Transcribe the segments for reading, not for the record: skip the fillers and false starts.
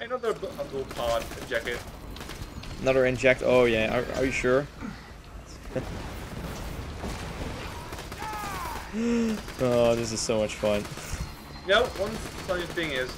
Another little pod injected. Another inject? Oh yeah, are you sure? Oh, this is so much fun. You know, one funny thing is,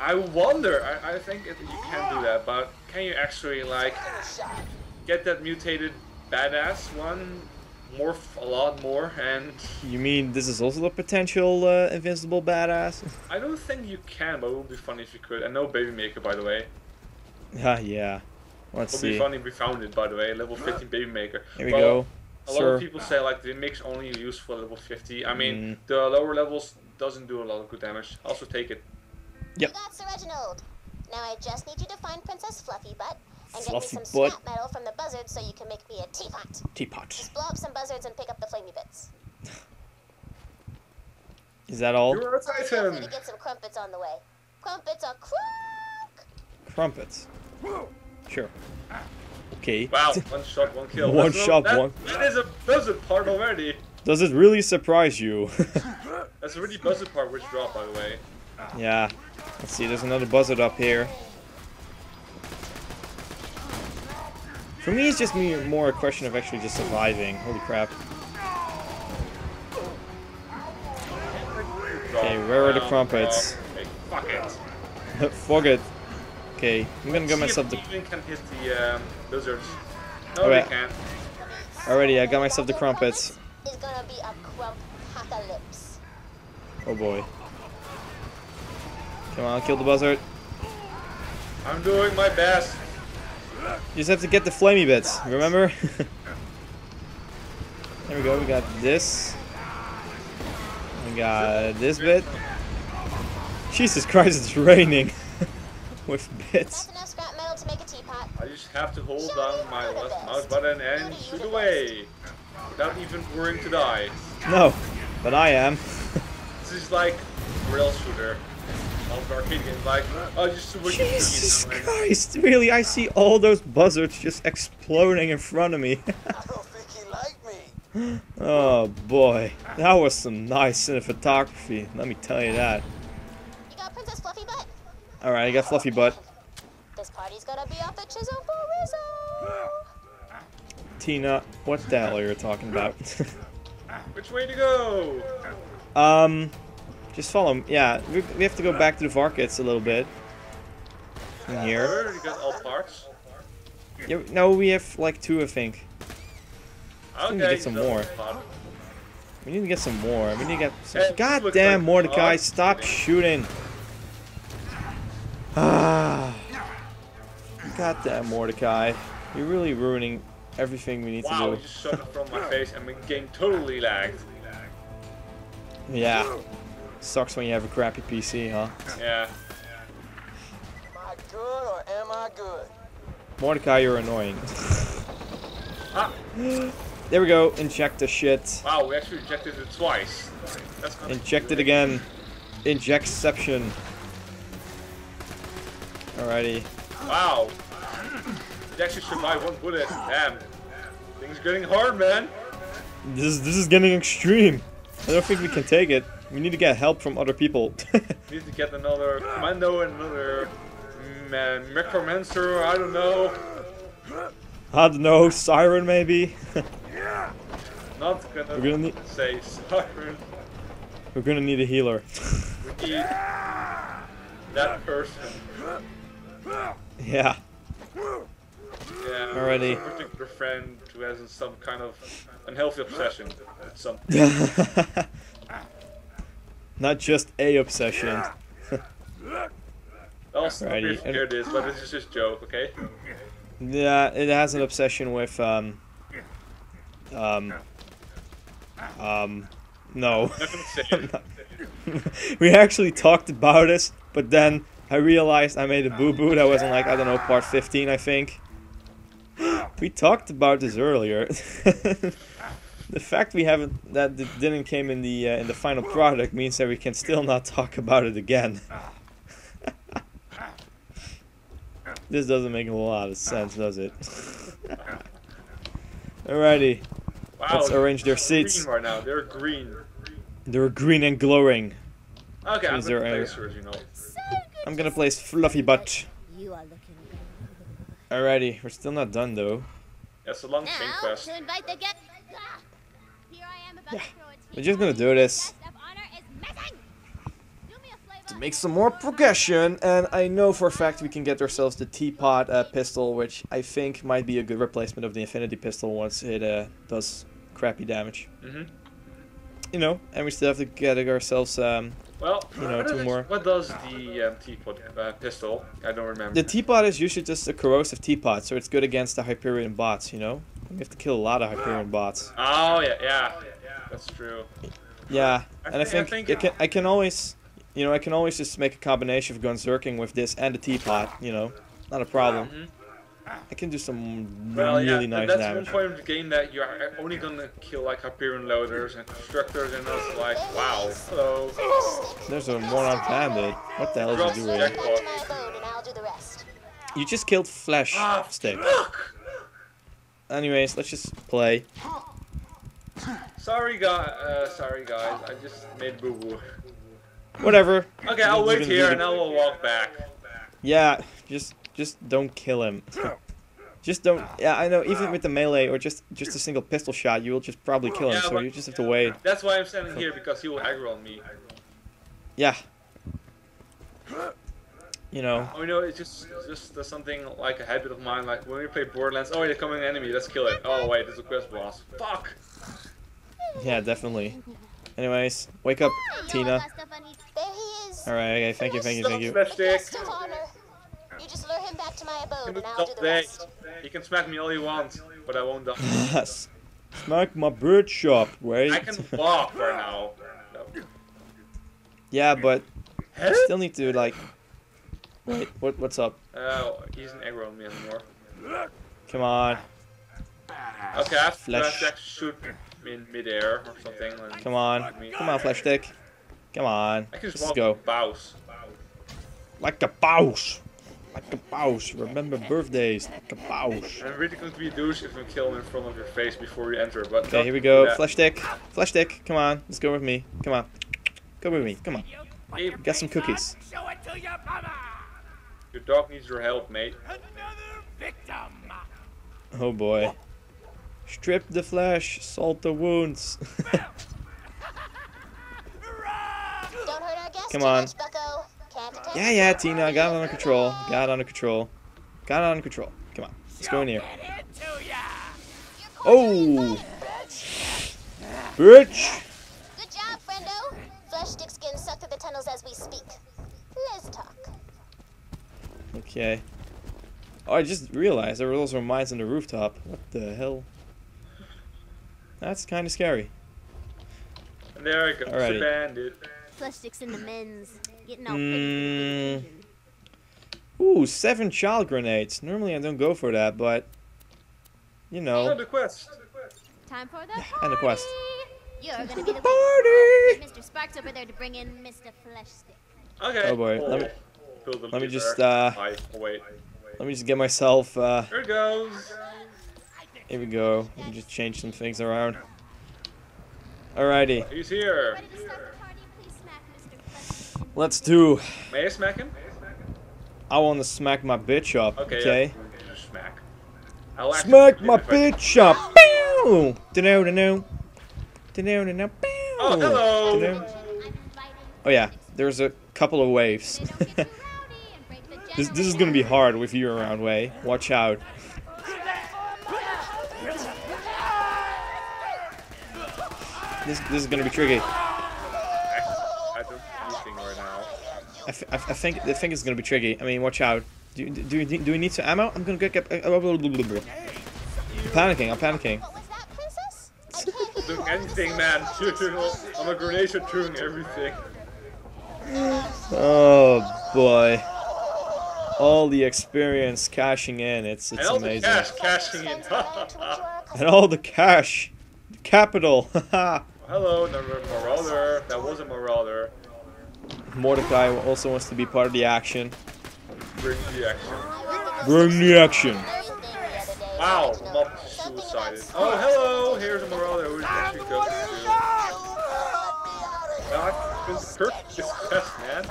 I wonder, I think if you can do that, but can you actually, like, get that mutated badass one morph a lot more and... You mean this is also a potential invincible badass? I don't think you can, but it would be funny if you could. And no baby maker, by the way. Yeah. Let's see. It would be funny if we found it, by the way. Level 15 baby maker. Here we go. A lot of people say, like, the mix only used for level 50. I mean, the lower levels doesn't do a lot of good damage. Also take it. Yep. You got Sir Reginald. Now I just need you to find Princess Fluffy Butt and get me some scrap metal from the buzzards so you can make me a teapot. Just blow up some buzzards and pick up the flamey bits. Is that all? You're a Titan. I'm going to get some crumpets on the way. Crumpets are crumpets. Sure. Okay. Wow, one shot, one kill. One shot, one... That is a buzzard part already. Does it really surprise you? That's already buzzard part which dropped, by the way. Yeah. Let's see, there's another buzzard up here. For me, it's just more a question of actually just surviving. Holy crap. Okay, where are the crumpets? Fuck it. Fuck it. Okay, I'm gonna go myself the... can hit the buzzards. No, they can't. Alrighty, I got myself the crumpets. It's gonna be a crump apocalypse. Oh boy. Come on, kill the buzzard. I'm doing my best. You just have to get the flamey bits, remember? There we go, we got this. We got this bit. Jesus Christ, it's raining. With bits. That's enough scrap metal to make a teapot. I just have to hold down my left mouse button and shoot away. Without even worrying to die. No, but I am. This is like rail shooter. Like, oh, just Jesus Christ, really, I see all those buzzards just exploding in front of me. I don't think he liked me. Oh boy, that was some nice cinematography, let me tell you that. You got Princess Fluffy Butt? Alright, I got Fluffy Butt. This party's gonna be off the chisel for Rizzo. Tina, what the hell are you talking about? Which way to go? Just follow him. Yeah, we have to go back to the Varkids a little bit. In here. You got all parts? Yeah, no, we have like two, I think. We need to get some more. We need to get some more. We need to get some... Goddamn, Mordecai, stop shooting! Ah. Goddamn, Mordecai. You're really ruining everything we need to do. Wow, you just shot it from my face and the game totally lagged. Yeah. Sucks when you have a crappy PC, huh? Yeah. Am I good or am I good? Mordecai, you're annoying. There we go. Inject the shit. Wow, we actually injected it twice. That's inject it again. Injectception. Alrighty. Wow. It actually survived one bullet. Damn. Things getting hard, man. This is getting extreme. I don't think we can take it. We need to get help from other people. We need to get another commando and another Mechomancer, I don't know. Siren maybe? Not gonna, say Siren. We're gonna need a healer. We need that person. Yeah. Already. Particular friend who has some kind of unhealthy obsession with something. Not just a obsession. Also, here it is, but this is just joke, okay? Yeah, it has an obsession with no. We actually talked about this, but then I realized I made a boo-boo that was in, like, I don't know, part 15, I think. We talked about this earlier. The fact we haven't it didn't came in the final product means that we can still not talk about it again. This doesn't make a whole lot of sense, does it? Alrighty, wow, let's arrange their seats. Right now. They're green. They're green and glowing. Okay, I'm gonna play Surge, you know. So good. I'm gonna place Fluffy Butt. Alrighty, we're still not done though. That's a long thing quest. Yeah, we're just gonna do this to make some more progression, and I know for a fact we can get ourselves the teapot pistol, which I think might be a good replacement of the Infinity pistol once it does crappy damage. Mm-hmm. You know, and we still have to get ourselves. Well, you know, two more. What does the teapot pistol? I don't remember. The teapot is usually just a corrosive teapot, so it's good against the Hyperion bots, you know? We have to kill a lot of Hyperion bots. Oh, yeah, yeah. That's true. Yeah, and I think it can, I can always, you know, I can always just make a combination of Gunzerking with this and the teapot, you know? Not a problem. Mm-hmm. I can do some really nice damage. That's one point of the game that you are only gonna kill like Hyperion loaders and constructors, and that's like, wow. So there's a moron bandit. What the hell is he doing? You just killed Flash Stick. Anyways, let's just play. Sorry, guys. I just made boo boo. Whatever. Okay, I'll wait here and I will walk back. Yeah, just don't kill him. Just don't. Yeah, I know. Even with the melee or just a single pistol shot, you will just probably kill him. Yeah, so you just have to wait. That's why I'm standing here, because he will aggro on me. Yeah. You know. Oh, you know, it's just something like a habit of mine. Like when we play Borderlands, oh, they're coming an enemy. Let's kill it. Oh wait, it's a quest boss. Fuck. Yeah, definitely. Anyways, wake up, Tina. All right. Okay. Thank you. You just lure him back to my abode and I'll do the rest. He can smack me all he wants, but I won't die. Smack my bird shop, right? I can walk right now. Yeah, but I still need to, like... Wait, what's up? Oh, he's an aggro on me anymore. Come on. Okay, I have to shoot in midair or something. Come on. Come on, Flash Stick. Come on. I can just walk like a bouse. Like a bouse. Like a bouse, remember birthdays, like a bouse. I'm really going to be a douche if we kill him in front of your face before you enter, but... Okay, here we go, Flash Stick, come on, let's go with me, come on. Come with me, come on. Hey, got some cookies. Show it to your mama. Your dog needs your help, mate. Another victim. Oh boy. Strip the flesh, salt the wounds. Don't hurt our guests. Come on. Yeah, yeah, Tina, got it under control. Come on, let's go in here. Oh! Bitch! Good job, friendo. Flesh Stick's getting sucked through the tunnels as we speak. Let's talk. Okay. Oh, I just realized there were also mines on the rooftop. What the hell? That's kind of scary. There it goes. Alrighty. Bandit. Flesh Stick's in the men's. Ooh, 7 child grenades. Normally I don't go for that, but you know. Another quest. Time for the party. And the quest. You're gonna be the party. Mr. Sparks over there to bring in Mr. Flesh Stick. Okay. Oh boy. Let me just let me just get myself. Here it goes. Here we go. Let me just change some things around. Alrighty. He's here. Let's do. May I smack him? I want to smack my bitch up. Okay. Okay. Yeah. Smack. Smack my bitch up. Boom. No. Oh hello. Hello. Oh yeah. There's a couple of waves. This is gonna be hard with you around, Way. Watch out. This is gonna be tricky. I think it's gonna be tricky. I mean, watch out. Do we need some ammo? I'm gonna get. I'm panicking. What was that, princess? I can't do anything, man. I'm a grenade shooting everything. Oh boy! All the experience cashing in. It's amazing. And all the cash cashing in. And all the cash, the capital. Hello, the marauder. That was a marauder. Mordecai also wants to be part of the action. Bring the action. Bring the action. Wow, Mom suicided. Oh, hello! Here's a marauder who's actually going to... Kirk is fast, man.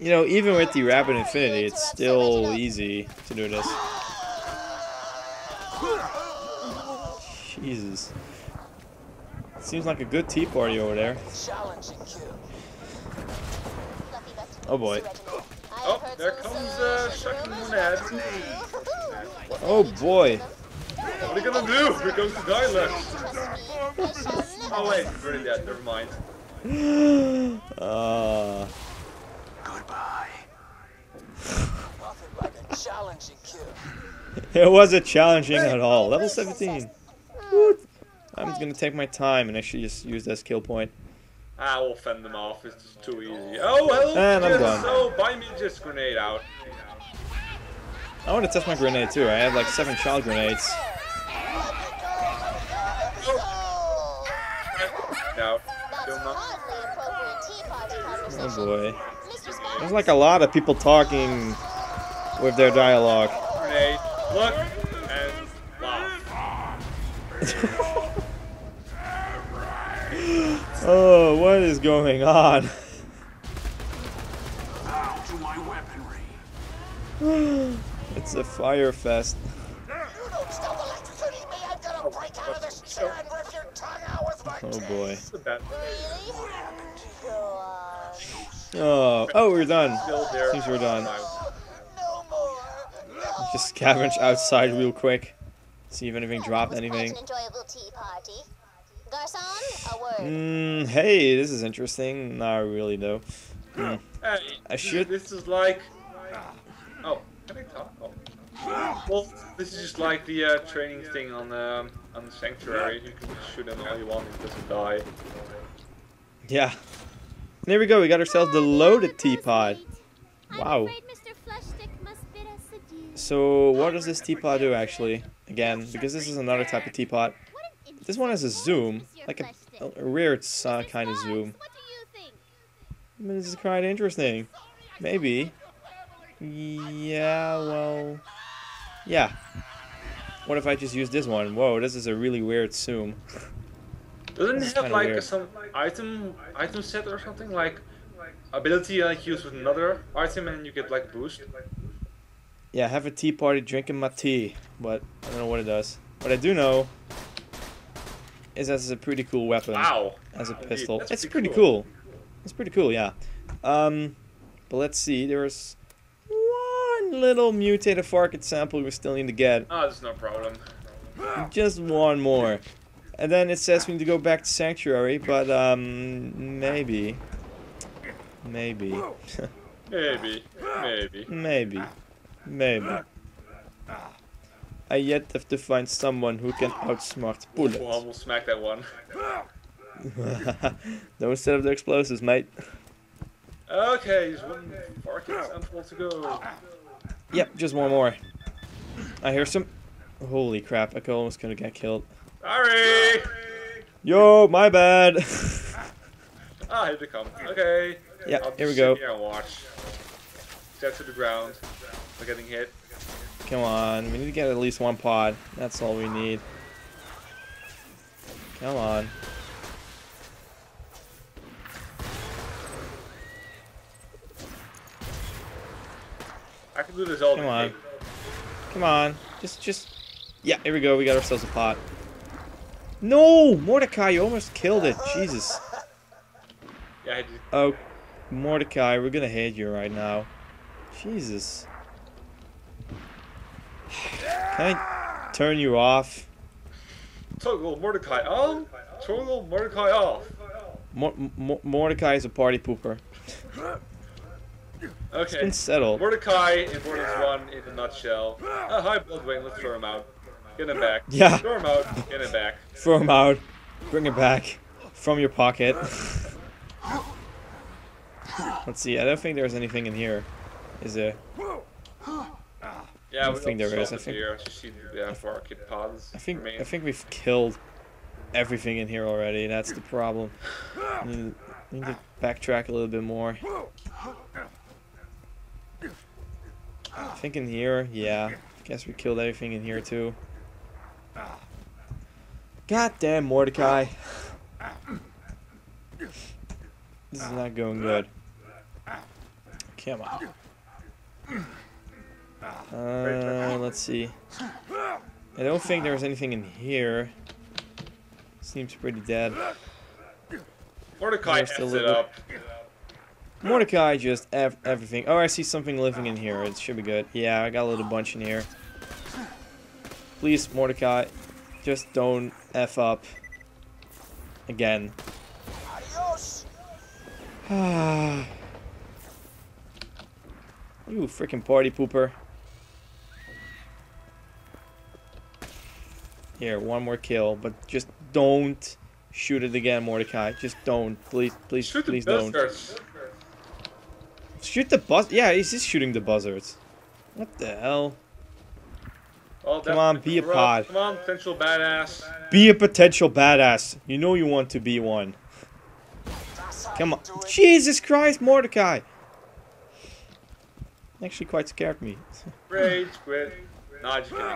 You know, even with the rapid infinity, it's still easy to do this. Jesus. Seems like a good tea party over there. Oh boy. Oh, there comes Shaki Munad. Oh boy. What are you gonna do? Here goes the guy left. Oh wait, he's already dead, never mind. Goodbye. It wasn't challenging at all. Level 17. Woo. I'm just gonna take my time and actually just use that skill point. I will fend them off. It's just too easy. Oh well. And I'm done. So buy me just grenade out. I want to test my grenade too. I have like 7 child grenades. No. Oh boy. There's like a lot of people talking with their dialogue. Grenade. Look and laugh. Oh, what is going on? It's a fire fest. Oh boy. Oh, oh, we're done. Seems we're done. Just scavenge outside real quick. See if anything dropped anything. Hey, this is interesting. Not really though. I should. This is like. Oh, can I talk? Oh. Well, this is just like the training thing on the Sanctuary. You can shoot them all you want. It doesn't die. Yeah. And there we go. We got ourselves the loaded teapot. Wow. So what does this teapot do actually? Again, because this is another type of teapot. This one has a zoom, like a weird kind of zoom. I mean, this is quite interesting. Maybe. Yeah, well... yeah. What if I just use this one? Whoa, this is a really weird zoom. Doesn't it have like some item set or something? Like, ability like use with another item and you get like boost? Yeah, I have a tea party drinking my tea, but I don't know what it does. What I do know is this is a pretty cool weapon. Wow. As a pistol. It's pretty cool. It's pretty cool, yeah. But let's see, there's one little mutated Varkid sample we still need to get. Oh, that's no problem. Just one more. And then it says we need to go back to Sanctuary, but maybe. Maybe. I yet have to find someone who can outsmart bullets. Well, we'll smack that one. Don't set up the explosives, mate. Okay, just one Varkid sample to go. Yep, just one more. I hear some... holy crap, I almost gonna get killed. Sorry! Yo, my bad! Ah, here they come. Okay. Yeah, here we go. Here and watch. Step to the ground. We're getting hit. Come on, we need to get at least one pod. That's all we need. Come on. I can do this all day. Come on. Come on. Just... yeah, here we go. We got ourselves a pot. No! Mordecai, you almost killed it. Jesus. Yeah, I did. Oh, Mordecai, we're gonna hate you right now. Jesus. Can I turn you off? Toggle Mordecai on? Toggle Mordecai off. Mordecai is a party pooper. Okay. It's been settled. Mordecai in Borderlands 1 in a nutshell. Oh, hi, Bloodwing. Let's throw him out. Get him back. Yeah. Throw him out. Get him back. Throw him out. Bring him back. From your pocket. Let's see. I don't think there's anything in here. Is there? Yeah, I don't think there is. I think we've killed everything in here already. That's the problem. We need to backtrack a little bit more. I think in here, yeah. I guess we killed everything in here too. Goddamn Mordecai. This is not going good. Come on. Let's see. I don't think there's anything in here. Seems pretty dead. Mordecai f's it up. Mordecai just everything. Oh, I see something living in here. It should be good. Yeah, I got a little bunch in here. Please, Mordecai, just don't f up again. You freaking party pooper. Here, one more kill, but just don't shoot it again, Mordecai. Just don't. Please, please, please don't. Shoot the buzzer. Yeah, he's just shooting the buzzards. What the hell? Well, come on, be a pod. Come on, potential badass. Be a potential badass. You know you want to be one. Come on. Jesus Christ, Mordecai. Actually quite scared me. Rage quit. Nah, just kidding.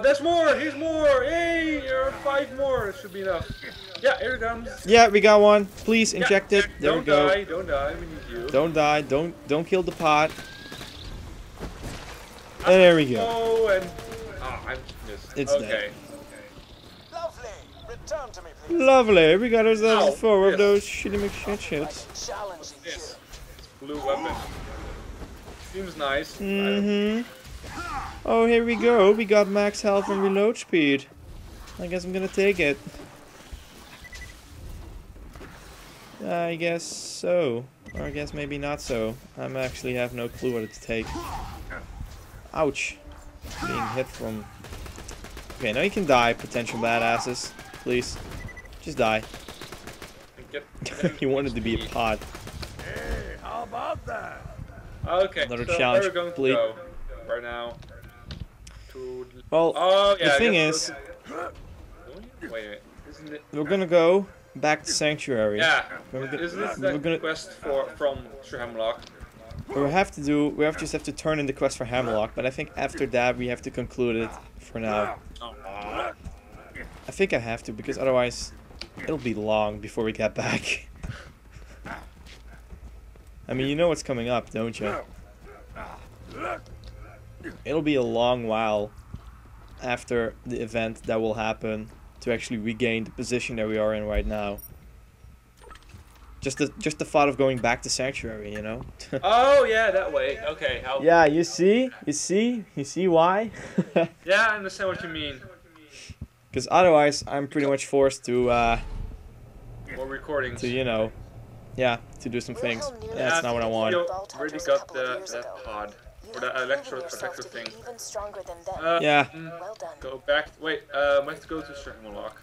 That's more! Here's more! Hey! There are 5 more! It should be enough. Yeah, here it comes. Yeah, we got one. Please inject it. There we go. Don't die, don't die. We need you. Don't die. Don't kill the pot. And there we go. Oh, and... Oh, I missed. It's okay. Dead. Lovely! Return to me, please. Lovely! We got ourselves 4 of those shitty McShit-shits. What's this? It's blue weapon. Seems nice. Mm-hmm. Oh, here we go. We got max health and reload speed. I guess I'm gonna take it. I guess so. Or I guess maybe not so. I actually have no clue what to take. Ouch. Being hit from... Okay, now you can die, potential badasses. Please. Just die. You wanted to be a pod. Hey, how about that? Okay, another challenge complete. Right now. Well, the thing is, wait, isn't it? We're gonna go back to Sanctuary. Yeah, isn't this the quest from Hemlock? We have to do. We have just have to turn in the quest for Hemlock, but I think after that we have to conclude it for now. I think I have to because otherwise it'll be long before we get back. I mean, you know what's coming up, don't you? It'll be a long while after the event that will happen to actually regain the position that we are in right now. Just the thought of going back to Sanctuary, you know. Oh yeah, that way. Okay. I'll... Yeah, you see why? Yeah, I understand what you mean. Because otherwise, I'm pretty much forced to. More recordings. To, you know, yeah, to do some things. Yeah, that's not what I want. Already got that pod. Or the electro protector thing. Yeah. Well done. Go back. Wait, I have to go to Hemlock.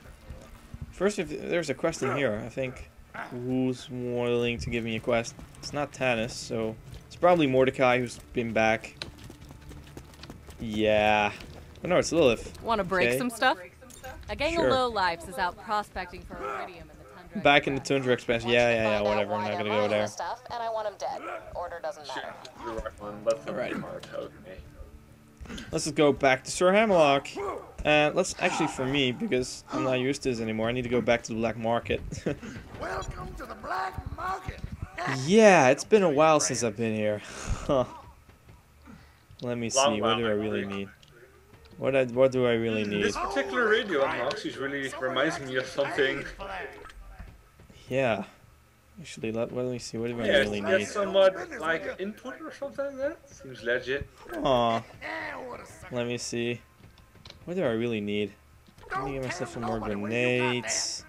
First, if there's a quest in here, I think. Who's willing to give me a quest? It's not Tannis, so it's probably Mordecai who's been back. Yeah. Oh, no, it's Lilith. Want to break some stuff? A gang of lowlifes is out prospecting for iridium in the Tundra. Back in the Tundra Express. Yeah, whatever. I'm not gonna go there. And I want him dead. Order doesn't matter. Alright. Let's just go back to Sir Hemlock. And let's actually, for me, because I'm not used to this anymore, I need to go back to the black market. Welcome to the black market. Yeah, it's been a while since I've been here. Let me see. What do I really need? What do I really need? This particular radio unbox is really reminding me of something. Yeah. Actually, let me see. What do I really need? That's somewhat like input or something like that. Seems legit. Aw. Let me see. What do I really need? I need to give myself some more grenades.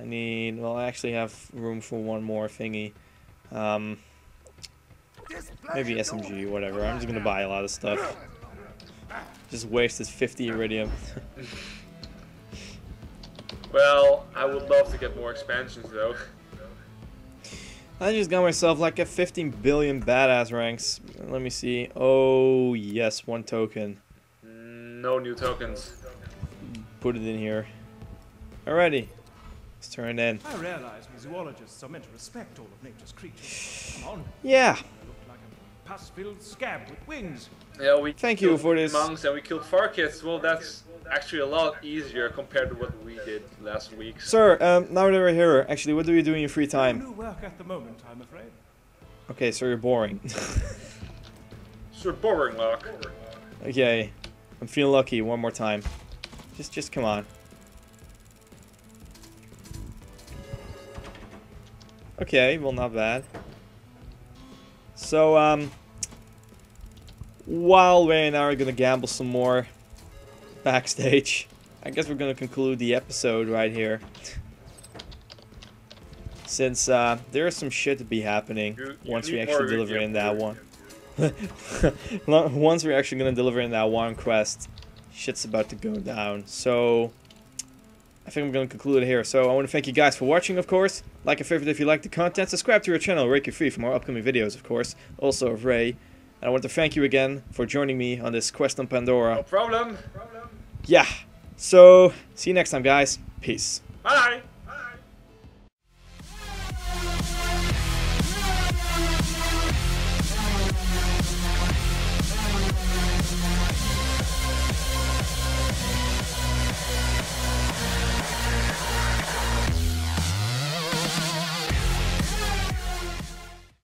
I need. Well, I actually have room for one more thingy. Maybe SMG, whatever. I'm just gonna buy a lot of stuff. Just wasted 50 iridium. Well, I would love to get more expansions though. I just got myself like a 15 billion badass ranks. Let me see. Oh, yes, 1 token. No new tokens. Put it in here. Alrighty. Let's turn it in. I realize we zoologists are meant to respect all of nature's creatures. Come on. Yeah. I look like a pus-filled scab with wings. Yeah, we thank you for this. Monks and we killed Varkids. Well, that's actually a lot easier compared to what we did last week. Sir, now that we're here, actually, what do you do in your free time? No work at the moment, I'm afraid. Okay, so you're boring. You're boring, Locke. Okay, I'm feeling lucky one more time. Just come on. Okay, well, not bad. So, while Ray and I are gonna gamble some more backstage, I guess we're gonna conclude the episode right here. Since there is some shit to be happening once we actually deliver in that one. Once we're actually gonna deliver in that one quest, shit's about to go down. So I think I'm gonna conclude it here. So I want to thank you guys for watching, of course. Like and favorite if you like the content. Subscribe to our channel, Ray Free, for more upcoming videos, of course. Also of Ray. And I want to thank you again for joining me on this quest on Pandora. No problem. Yeah. So, see you next time, guys. Peace. Bye.